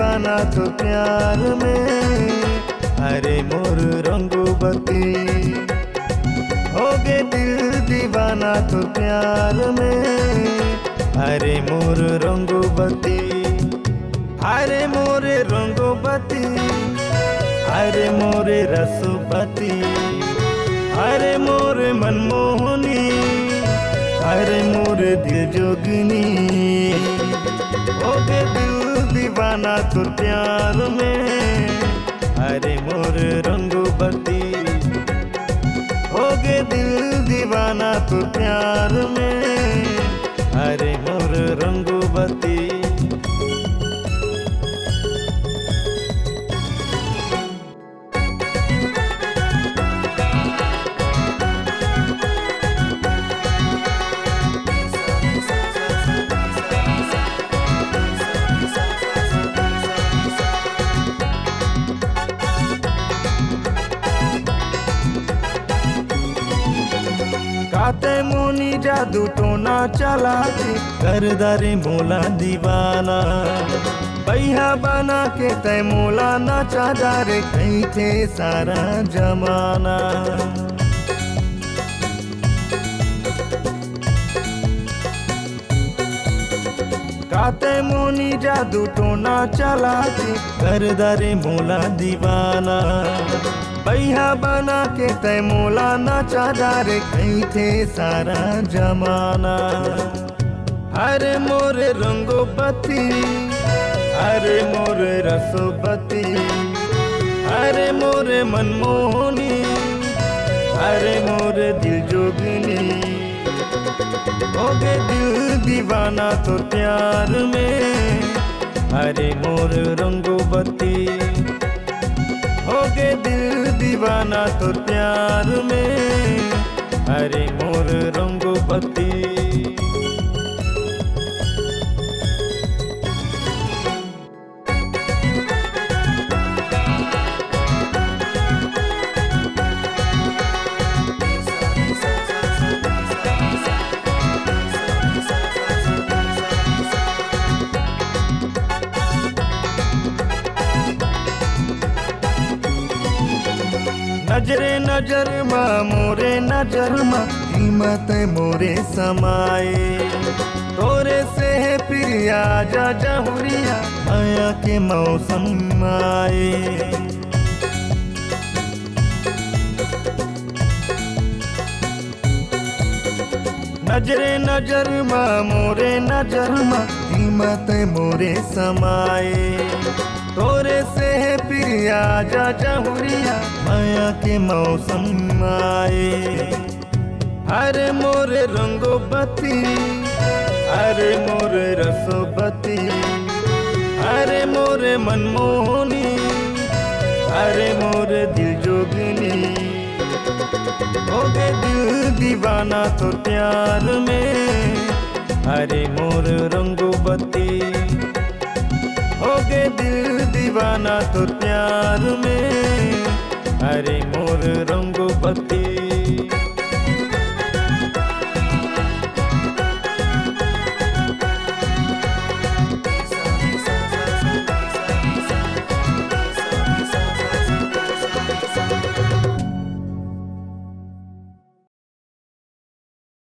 बना तो प्यार में, हरे मोर रंगोबती। हो गए दिल दीवाना तो प्यार में, हरे मोर रंगोबती। हरे मोर रंगोबती, हरे मोर रसोपति, हरे मोर मनमोहनी, हरे मोर दिल जोगिनी। हो गए दिल दीवाना तो प्यार में, हरे मोर रंगोबती। हो गए दिल दीवाना तो प्यार में, हरे मोर रंगोबती। गाते मुनि जादू टोना चलाती, करदारे मोला दीवाना। बैहा बना के तय मोला नाचा जा रे, कहीं थे सारा जमाना। गाते मुनि जादू टोना चलाती, करदारे मोला दीवाना। बैहा बना के तय मोला नाचा जा रे, कहीं थे सारा जमाना। हरे मोर रंगोबती, हरे मोर रसोबती, हरे मोर मनमोहनी, हरे मोर दिल जोगिनी। हो गए दिल दीवाना तो प्यार में, हरे मोर रंगोबती। हो गए दिल दीवाना तो प्यार में, हरे मोर रंगोबती। नजरे नजर माँ मोरे नजर माँ, हिम्मत मोरे समाए। तोरे से है प्रिया जा जहुरिया, माया के मौसम आए। नजरे नजर माँ मोरे नजर माँ, हिम्मत मोरे समाए। तोरे से है प्रिया जा जहुरिया, माया के मौसम आए। हरे मोर रंगोबती, हरे मोर रसोबती, हरे मोर मनमोहनी, हरे मोर दिल जोगिनी। हो गए दिल दीवाना तो प्यार में, हरे मोर रंगोबती। हो गए दिल दीवाना तो प्यार में, हरे मोर रंगोबती।